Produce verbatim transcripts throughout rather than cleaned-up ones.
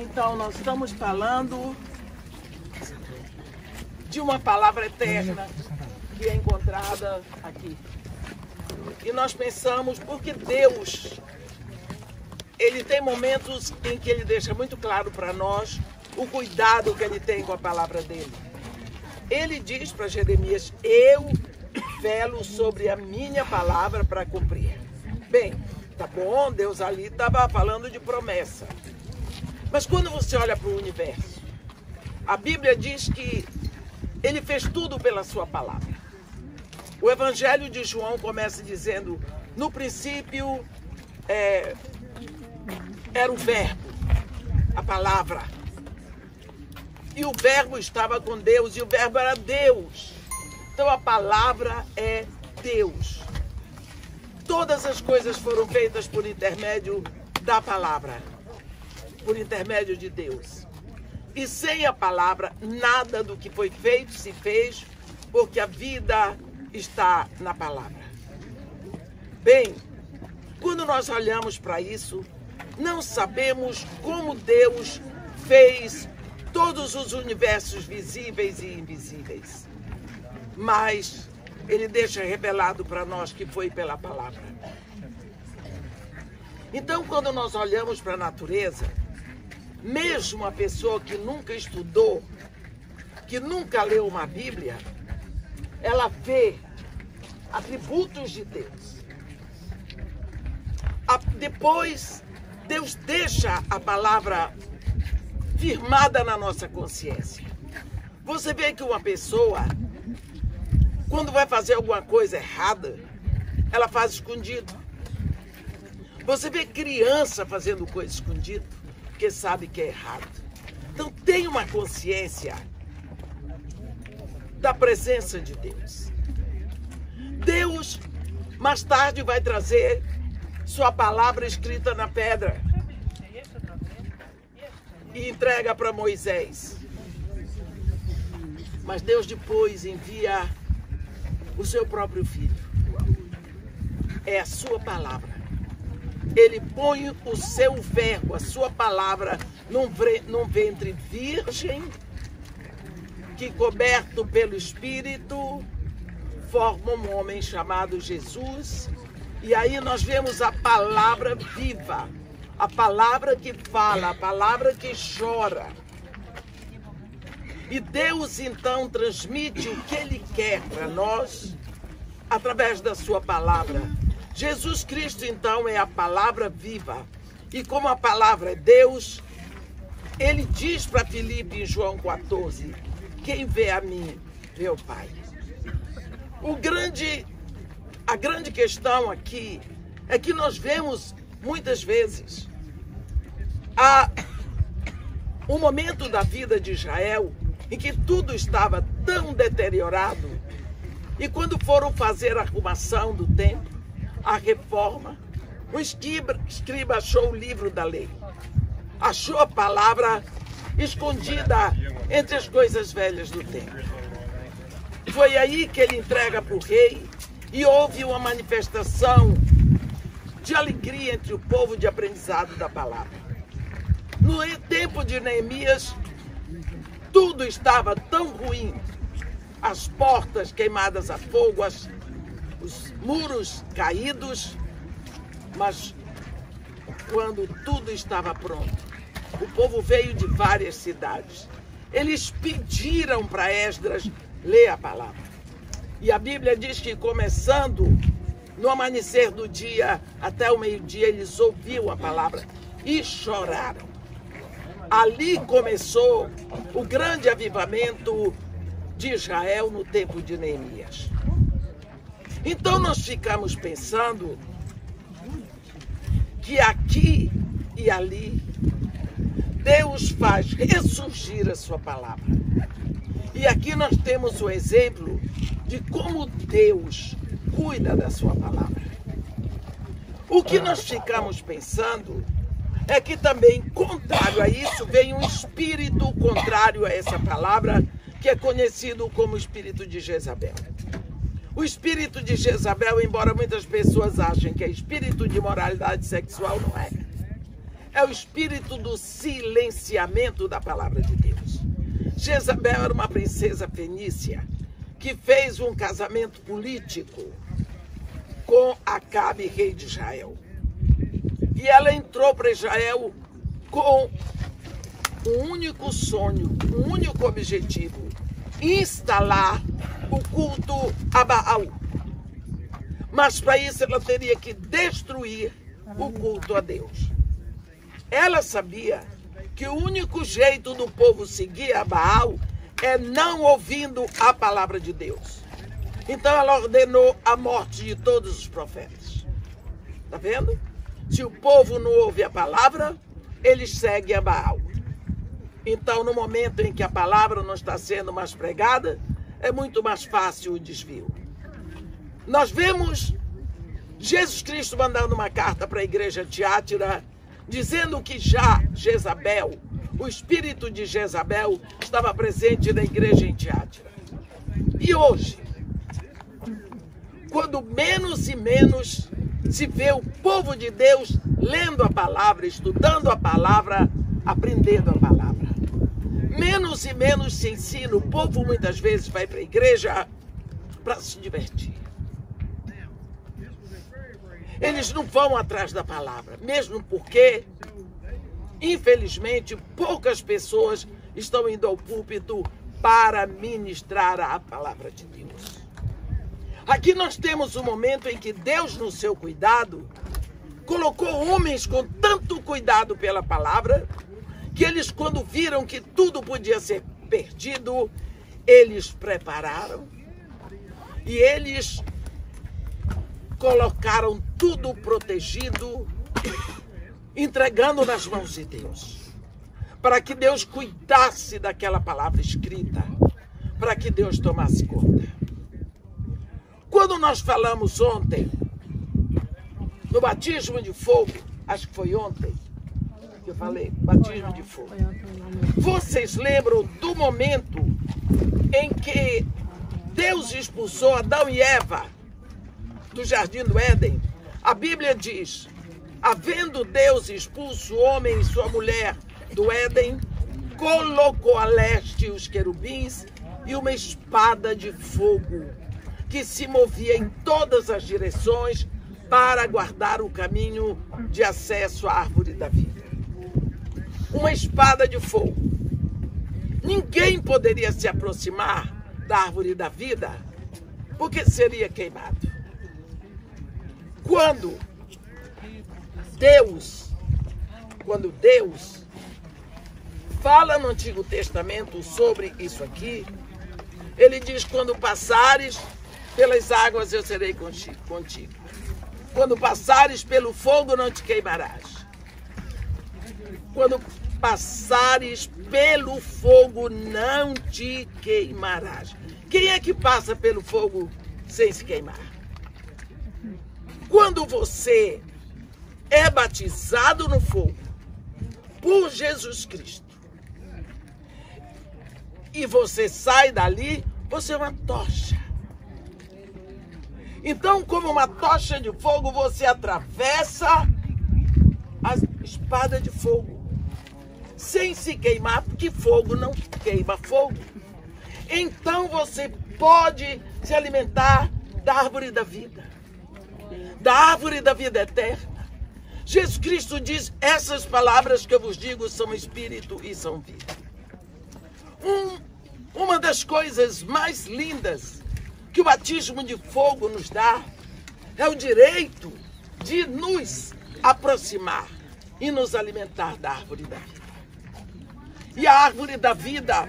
Então, nós estamos falando de uma palavra eterna que é encontrada aqui. E nós pensamos, porque Deus, Ele tem momentos em que Ele deixa muito claro para nós o cuidado que Ele tem com a palavra dEle. Ele diz para Jeremias, eu velo sobre a minha palavra para cumprir. Bem, tá bom, Deus ali estava falando de promessa. Mas quando você olha para o universo, a Bíblia diz que Ele fez tudo pela sua palavra. O Evangelho de João começa dizendo, no princípio é, era o verbo, a palavra. E o verbo estava com Deus e o verbo era Deus. Então a palavra é Deus. Todas as coisas foram feitas por intermédio da palavra. Por intermédio de Deus. E sem a palavra, nada do que foi feito se fez, porque a vida está na palavra. Bem, quando nós olhamos para isso, não sabemos como Deus fez todos os universos visíveis e invisíveis. Mas Ele deixa revelado para nós que foi pela palavra. Então, quando nós olhamos para a natureza, mesmo a pessoa que nunca estudou, que nunca leu uma Bíblia, ela vê atributos de Deus. Depois, Deus deixa a palavra firmada na nossa consciência. Você vê que uma pessoa, quando vai fazer alguma coisa errada, ela faz escondido. Você vê criança fazendo coisa escondida, porque sabe que é errado. Então tem uma consciência da presença de Deus. Deus, mais tarde, vai trazer sua palavra escrita na pedra e entrega para Moisés. Mas Deus depois envia o seu próprio filho. É a sua palavra. Ele põe o seu verbo, a sua palavra, num ventre virgem, que coberto pelo Espírito, forma um homem chamado Jesus. E aí nós vemos a palavra viva, a palavra que fala, a palavra que chora. E Deus então transmite o que Ele quer para nós, através da sua palavra. Jesus Cristo, então, é a palavra viva. E como a palavra é Deus, Ele diz para Filipe em João quatorze, quem vê a mim, vê o Pai. O grande, a grande questão aqui é que nós vemos, muitas vezes, a, um momento da vida de Israel em que tudo estava tão deteriorado e quando foram fazer a arrumação do templo, a reforma, o escriba, escriba achou o livro da lei, achou a palavra escondida entre as coisas velhas do templo. Foi aí que ele entrega para o rei e houve uma manifestação de alegria entre o povo de aprendizado da palavra. No tempo de Neemias, tudo estava tão ruim, as portas queimadas a fogo, as os muros caídos, mas quando tudo estava pronto, o povo veio de várias cidades. Eles pediram para Esdras ler a palavra. E a Bíblia diz que começando no amanhecer do dia até o meio-dia, eles ouviram a palavra e choraram. Ali começou o grande avivamento de Israel no tempo de Neemias. Então nós ficamos pensando que aqui e ali Deus faz ressurgir a sua palavra. E aqui nós temos o exemplo de como Deus cuida da sua palavra. O que nós ficamos pensando é que também, contrário a isso, vem um espírito contrário a essa palavra, que é conhecido como espírito de Jezabel. O espírito de Jezabel, embora muitas pessoas achem que é espírito de imoralidade sexual, não é. É o espírito do silenciamento da palavra de Deus. Jezabel era uma princesa fenícia que fez um casamento político com Acabe, rei de Israel. E ela entrou para Israel com um único sonho, um único objetivo: instalar o culto a Baal. Mas para isso ela teria que destruir o culto a Deus. Ela sabia que o único jeito do povo seguir a Baal é não ouvindo a palavra de Deus. Então ela ordenou a morte de todos os profetas. Está vendo? Se o povo não ouve a palavra, eles seguem a Baal. Então, no momento em que a palavra não está sendo mais pregada, é muito mais fácil o desvio. Nós vemos Jesus Cristo mandando uma carta para a igreja Tiátira, dizendo que já Jezabel, o espírito de Jezabel, estava presente na igreja em Tiátira. E hoje, quando menos e menos se vê o povo de Deus lendo a palavra, estudando a palavra, aprendendo a palavra, menos e menos se ensina. O povo muitas vezes vai para a igreja para se divertir. Eles não vão atrás da palavra, mesmo porque, infelizmente, poucas pessoas estão indo ao púlpito para ministrar a palavra de Deus. Aqui nós temos um momento em que Deus, no seu cuidado, colocou homens com tanto cuidado pela palavra, que eles, quando viram que tudo podia ser perdido, eles prepararam e eles colocaram tudo protegido, entregando nas mãos de Deus, para que Deus cuidasse daquela palavra escrita, para que Deus tomasse conta. Quando nós falamos ontem, no batismo de fogo, acho que foi ontem, que eu falei, batismo de fogo. Vocês lembram do momento em que Deus expulsou Adão e Eva do jardim do Éden? A Bíblia diz: havendo Deus expulso o homem e sua mulher do Éden, colocou a leste os querubins e uma espada de fogo que se movia em todas as direções para guardar o caminho de acesso à árvore da vida. Uma espada de fogo. Ninguém poderia se aproximar da árvore da vida, porque seria queimado. Quando Deus, quando Deus fala no Antigo Testamento sobre isso aqui, ele diz: quando passares pelas águas, eu serei contigo. Quando passares pelo fogo, não te queimarás. Quando passares pelo fogo, não te queimarás. Quem é que passa pelo fogo sem se queimar? Quando você é batizado no fogo por Jesus Cristo e você sai dali, você é uma tocha. Então, como uma tocha de fogo, você atravessa a espada de fogo sem se queimar, porque fogo não queima fogo. Então você pode se alimentar da árvore da vida, da árvore da vida eterna. Jesus Cristo diz: essas palavras que eu vos digo são espírito e são vida. Um, uma das coisas mais lindas que o batismo de fogo nos dá é o direito de nos aproximar e nos alimentar da árvore da vida. E a árvore da vida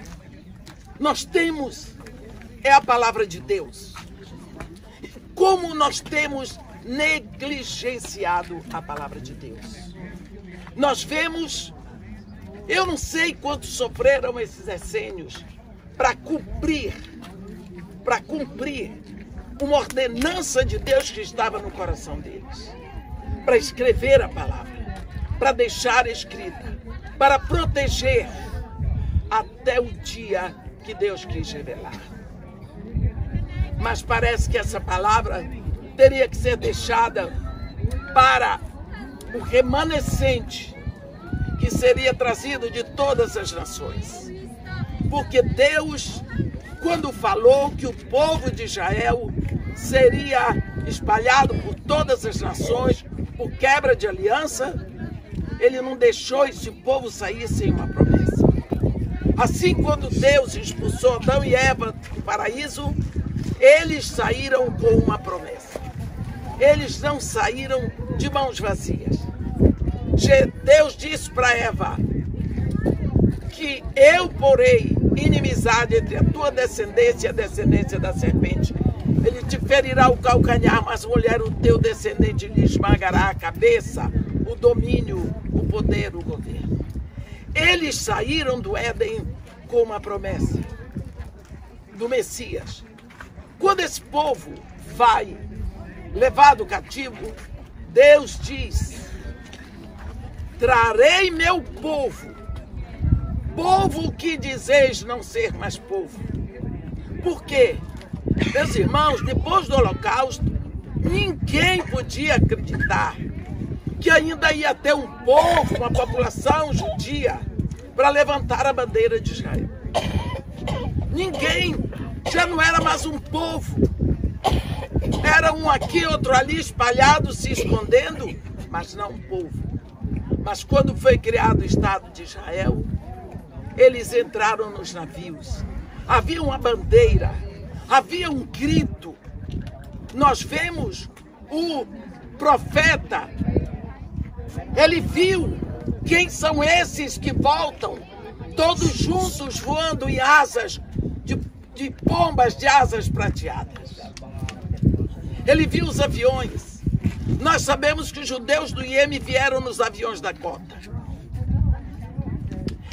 nós temos é a palavra de Deus. Como nós temos negligenciado a palavra de Deus. Nós vemos, eu não sei quantos sofreram esses essênios para cumprir, para cumprir uma ordenança de Deus que estava no coração deles, para escrever a palavra, para deixar escrita, para proteger até o dia que Deus quis revelar. Mas parece que essa palavra teria que ser deixada para o remanescente que seria trazido de todas as nações. Porque Deus, quando falou que o povo de Israel seria espalhado por todas as nações, por quebra de aliança, ele não deixou esse povo sair sem uma promessa. Assim, quando Deus expulsou Adão e Eva do paraíso, eles saíram com uma promessa. Eles não saíram de mãos vazias. Deus disse para Eva que eu porei inimizade entre a tua descendência e a descendência da serpente. Ele te ferirá o calcanhar, mas mulher, o teu descendente lhe esmagará a cabeça, o domínio, o poder, o governo. Eles saíram do Éden com uma promessa do Messias. Quando esse povo vai levado cativo, Deus diz: trarei meu povo, povo que dizeis não ser mais povo. Por quê? Meus irmãos, depois do Holocausto, ninguém podia acreditar que ainda ia ter um povo, uma população judia, para levantar a bandeira de Israel. Ninguém, já não era mais um povo, era um aqui, outro ali, espalhado, se escondendo, mas não um povo. Mas quando foi criado o Estado de Israel, eles entraram nos navios, havia uma bandeira, havia um grito. Nós vemos o profeta, ele viu quem são esses que voltam, todos juntos voando em asas, de, de pombas de asas prateadas. Ele viu os aviões. Nós sabemos que os judeus do Iêmen vieram nos aviões da cota.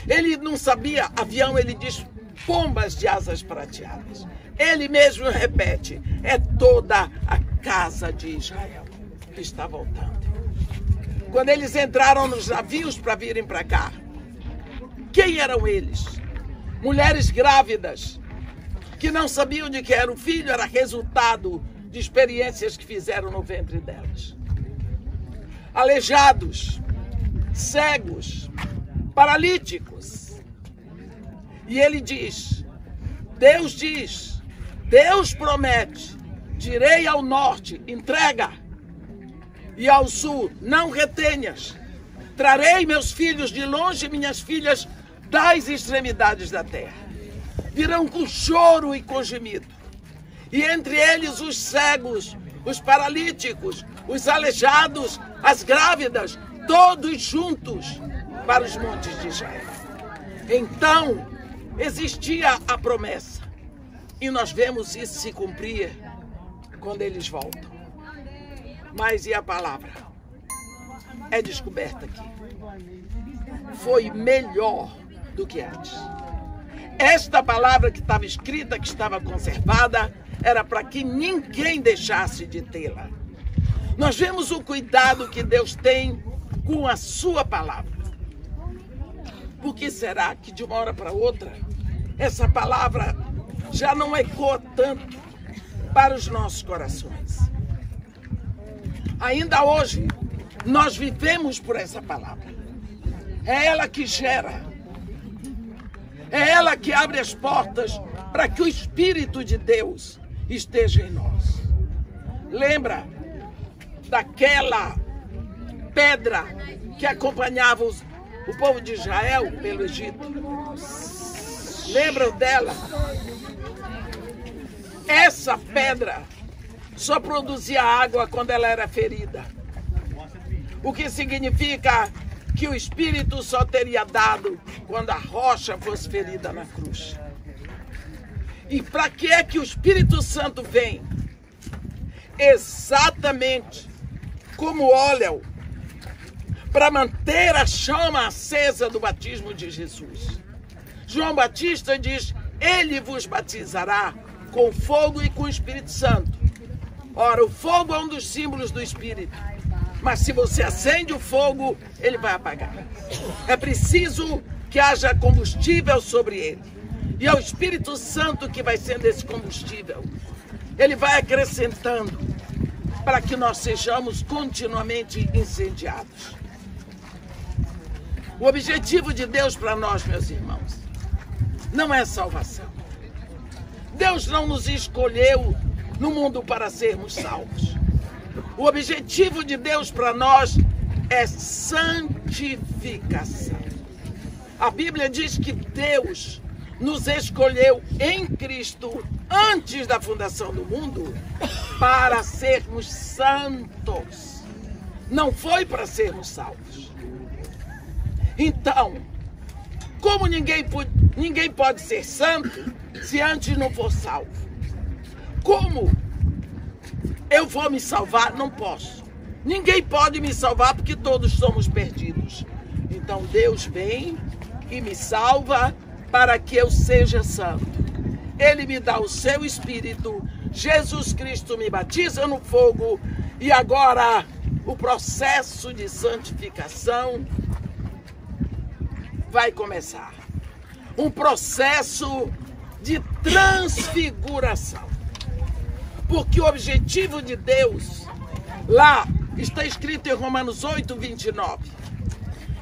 Ele não sabia avião, ele diz pombas de asas prateadas. Ele mesmo repete, é toda a casa de Israel que está voltando. Quando eles entraram nos navios para virem para cá, quem eram eles? Mulheres grávidas, que não sabiam de que era o filho, era resultado de experiências que fizeram no ventre delas. Aleijados, cegos, paralíticos. E ele diz, Deus diz, Deus promete, direi ao norte, entrega, e ao sul, não retenhas. Trarei meus filhos de longe e minhas filhas das extremidades da terra. Virão com choro e com gemido. E entre eles os cegos, os paralíticos, os aleijados, as grávidas, todos juntos para os montes de Israel. Então, existia a promessa. E nós vemos isso se cumprir quando eles voltam. Mas e a palavra? É descoberta aqui. Foi melhor do que antes. Esta palavra que estava escrita, que estava conservada, era para que ninguém deixasse de tê-la. Nós vemos o cuidado que Deus tem com a sua palavra. Por que será que de uma hora para outra, essa palavra já não ecoa tanto para os nossos corações? Ainda hoje, nós vivemos por essa palavra. É ela que gera. É ela que abre as portas para que o Espírito de Deus esteja em nós. Lembra daquela pedra que acompanhava os, o povo de Israel pelo Egito? Lembram dela? Essa pedra só produzia água quando ela era ferida. O que significa que o Espírito só teria dado quando a rocha fosse ferida na cruz. E para que é que o Espírito Santo vem? Exatamente como óleo, para manter a chama acesa do batismo de Jesus. João Batista diz, ele vos batizará com fogo e com o Espírito Santo. Ora, o fogo é um dos símbolos do Espírito, mas se você acende o fogo, ele vai apagar. É preciso que haja combustível sobre ele, e é o Espírito Santo que vai sendo esse combustível. Ele vai acrescentando para que nós sejamos continuamente incendiados. O objetivo de Deus para nós, meus irmãos, não é salvação. Deus não nos escolheu no mundo para sermos salvos. O objetivo de Deus para nós é santificação. A Bíblia diz que Deus nos escolheu em Cristo antes da fundação do mundo para sermos santos. Não foi para sermos salvos. Então, como ninguém pode, ninguém pode ser santo se antes não for salvo? Como eu vou me salvar? Não posso. Ninguém pode me salvar porque todos somos perdidos. Então Deus vem e me salva para que eu seja santo. Ele me dá o seu Espírito. Jesus Cristo me batiza no fogo. E agora o processo de santificação vai começar. Um processo de transfiguração. Porque o objetivo de Deus, lá está escrito em Romanos oito, vinte e nove.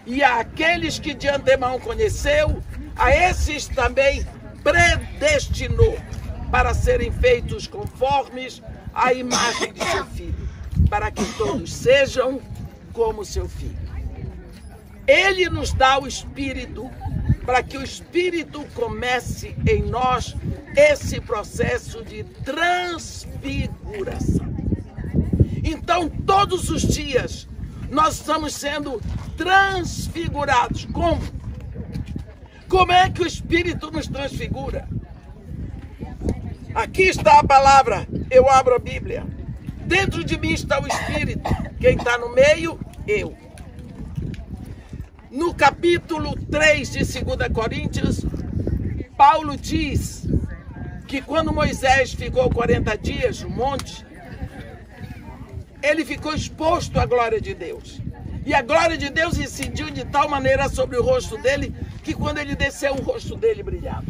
E àqueles que de antemão conheceu, a esses também predestinou para serem feitos conformes à imagem de seu filho, para que todos sejam como seu filho. Ele nos dá o Espírito para que o Espírito comece em nós esse processo de transfiguração. Então, todos os dias, nós estamos sendo transfigurados. Como? Como é que o Espírito nos transfigura? Aqui está a palavra, eu abro a Bíblia. Dentro de mim está o Espírito. Quem está no meio, eu. No capítulo três de dois Coríntios, Paulo diz que quando Moisés ficou quarenta dias no monte, ele ficou exposto à glória de Deus. E a glória de Deus incidiu de tal maneira sobre o rosto dele, que quando ele desceu, o rosto dele brilhava.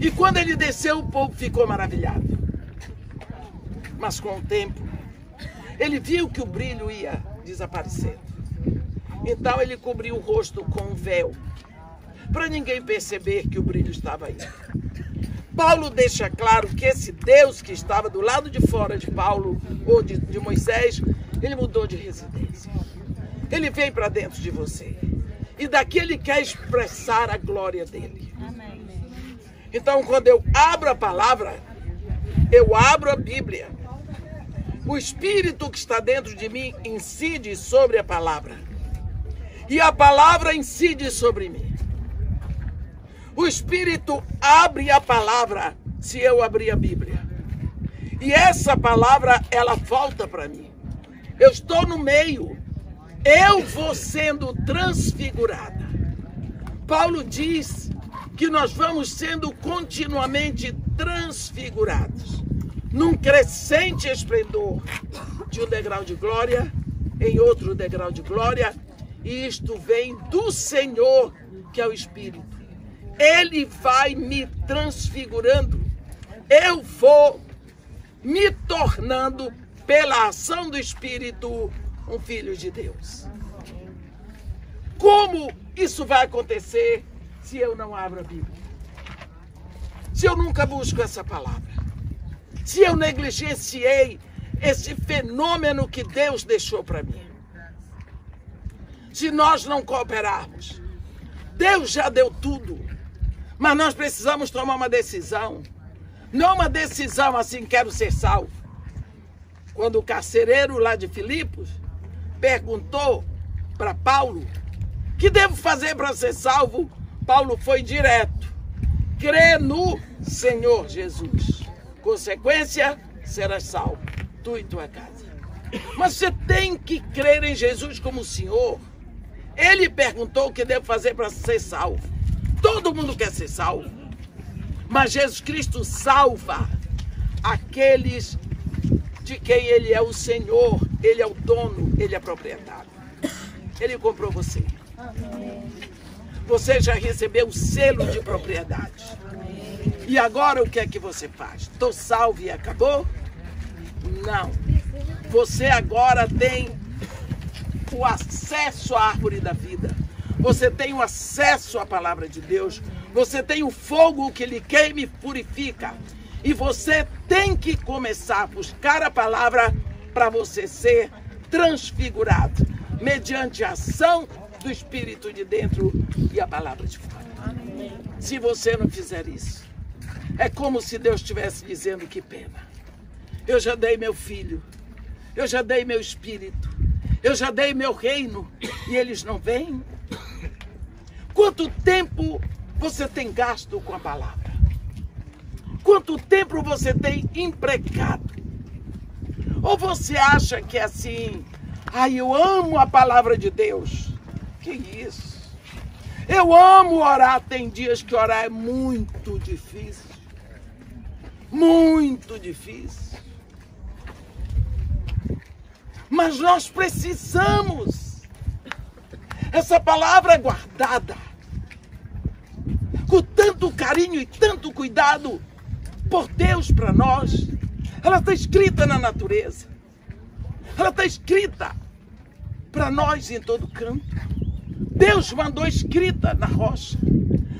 E quando ele desceu, o povo ficou maravilhado. Mas com o tempo, ele viu que o brilho ia desaparecendo. Então ele cobriu o rosto com um véu, para ninguém perceber que o brilho estava aí. Paulo deixa claro que esse Deus que estava do lado de fora de Paulo ou de, de Moisés, ele mudou de residência. Ele vem para dentro de você. E daqui ele quer expressar a glória dele. Amém. Então, quando eu abro a palavra, eu abro a Bíblia. O Espírito que está dentro de mim incide sobre a palavra. E a palavra incide sobre mim. O Espírito abre a palavra se eu abrir a Bíblia. E essa palavra, ela volta para mim. Eu estou no meio. Eu vou sendo transfigurada. Paulo diz que nós vamos sendo continuamente transfigurados num crescente esplendor, de um degrau de glória em outro degrau de glória. E isto vem do Senhor, que é o Espírito. Ele vai me transfigurando. Eu vou me tornando, pela ação do Espírito, um filho de Deus. Como isso vai acontecer se eu não abro a Bíblia? Se eu nunca busco essa palavra? Se eu negligenciei esse fenômeno que Deus deixou para mim? Se nós não cooperarmos? Deus já deu tudo, mas nós precisamos tomar uma decisão. Não uma decisão assim, quero ser salvo. Quando o carcereiro lá de Filipos perguntou para Paulo, que devo fazer para ser salvo? Paulo foi direto, crê no Senhor Jesus. Consequência, serás salvo, tu e tua casa. Mas você tem que crer em Jesus como Senhor. Ele perguntou o que devo fazer para ser salvo. Todo mundo quer ser salvo. Mas Jesus Cristo salva aqueles de quem Ele é o Senhor, Ele é o dono, Ele é proprietário. Ele comprou você. Você já recebeu o selo de propriedade. E agora o que é que você faz? Estou salvo e acabou? Não. Você agora tem o acesso à árvore da vida. você tem o acesso à palavra de Deus, você tem o fogo que lhe queima e purifica. E você tem que começar a buscar a palavra para você ser transfigurado, mediante a ação do Espírito de dentro e a palavra de fora. Amém. Se você não fizer isso, é como se Deus estivesse dizendo: que pena, eu já dei meu filho, eu já dei meu espírito, eu já dei meu reino e eles não vêm. Quanto tempo você tem gasto com a palavra? Quanto tempo você tem empregado? Ou você acha que é assim: ai, ah, eu amo a palavra de Deus. Que isso? Eu amo orar. Tem dias que orar é muito difícil. Muito difícil. Mas nós precisamos. Essa palavra é guardada com tanto carinho e tanto cuidado por Deus para nós. Ela está escrita na natureza. Ela está escrita para nós em todo canto. Deus mandou escrita na rocha.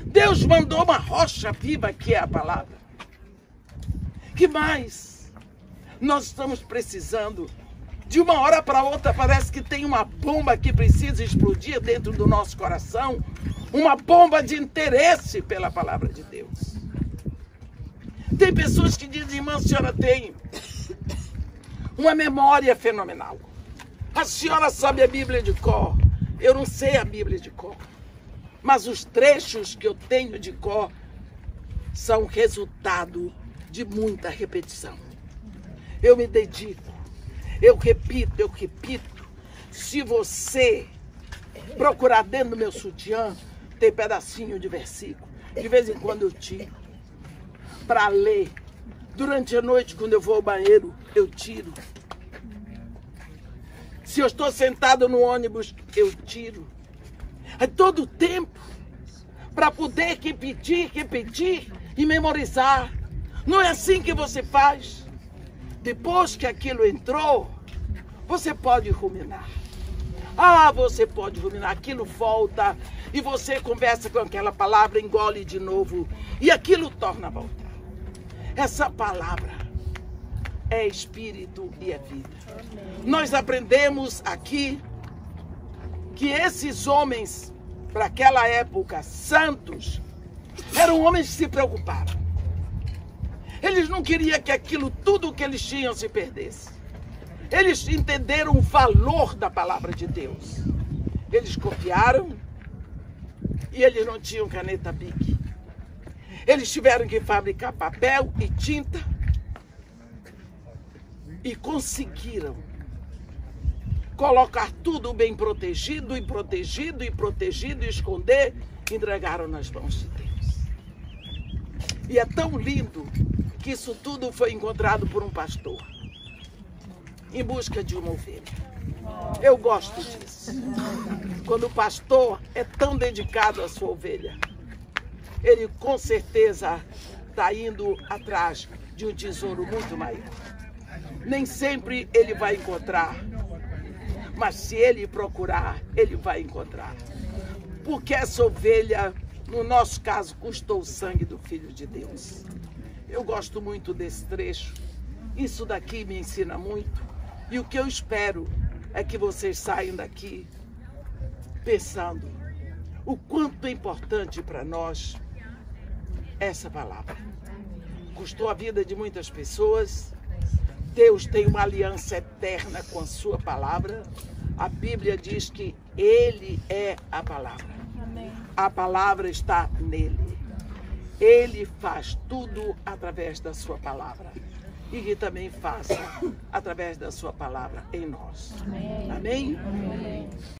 Deus mandou uma rocha viva que é a palavra. Que mais? Nós estamos precisando. De uma hora para outra parece que tem uma bomba que precisa explodir dentro do nosso coração. Uma bomba de interesse pela palavra de Deus. Tem pessoas que dizem: irmã, a senhora tem uma memória fenomenal. A senhora sabe a Bíblia de cor. Eu não sei a Bíblia de cor. Mas os trechos que eu tenho de cor são resultado de muita repetição. Eu me dedico. Eu repito, eu repito. Se você procurar dentro do meu sutiã, tem pedacinho de versículo. De vez em quando eu tiro para ler. Durante a noite, quando eu vou ao banheiro, eu tiro. Se eu estou sentado no ônibus, eu tiro. É todo o tempo para poder repetir, repetir e memorizar. Não é assim que você faz. Depois que aquilo entrou, você pode ruminar. Ah, você pode ruminar. Aquilo volta e você conversa com aquela palavra, engole de novo e aquilo torna a volta. Essa palavra é espírito e é vida. Nós aprendemos aqui que esses homens, para aquela época, santos, eram homens que se preocuparam. Eles não queriam que aquilo, tudo que eles tinham, se perdesse. Eles entenderam o valor da palavra de Deus. Eles copiaram e eles não tinham caneta Bic. Eles tiveram que fabricar papel e tinta e conseguiram colocar tudo bem protegido e protegido e protegido e esconder, e entregaram nas mãos de Deus. E é tão lindo que isso tudo foi encontrado por um pastor em busca de uma ovelha. Eu gosto disso. Quando o pastor é tão dedicado à sua ovelha, ele com certeza está indo atrás de um tesouro muito maior. Nem sempre ele vai encontrar, mas se ele procurar, ele vai encontrar. Porque essa ovelha, no nosso caso, custou o sangue do Filho de Deus. Eu gosto muito desse trecho. Isso daqui me ensina muito. E o que eu espero é que vocês saiam daqui pensando o quanto é importante para nós essa palavra. Custou a vida de muitas pessoas. Deus tem uma aliança eterna com a sua palavra. A Bíblia diz que Ele é a palavra. Amém. A palavra está nele. Ele faz tudo através da sua palavra. E que também faça através da sua palavra em nós. Amém? Amém? Amém.